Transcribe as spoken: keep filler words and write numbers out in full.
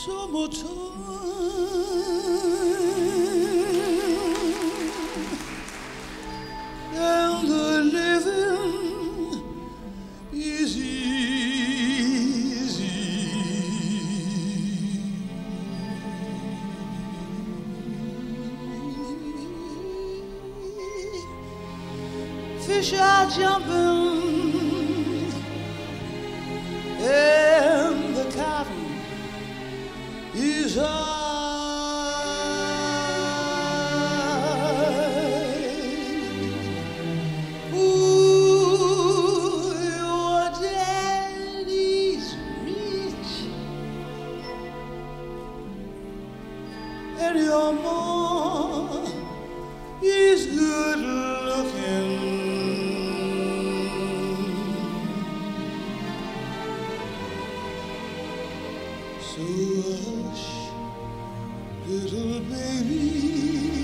summertime and the living is easy. Fish are jumping and the cotton is high. Ooh, your daddy's rich and your mom is good looking. So hush, little baby,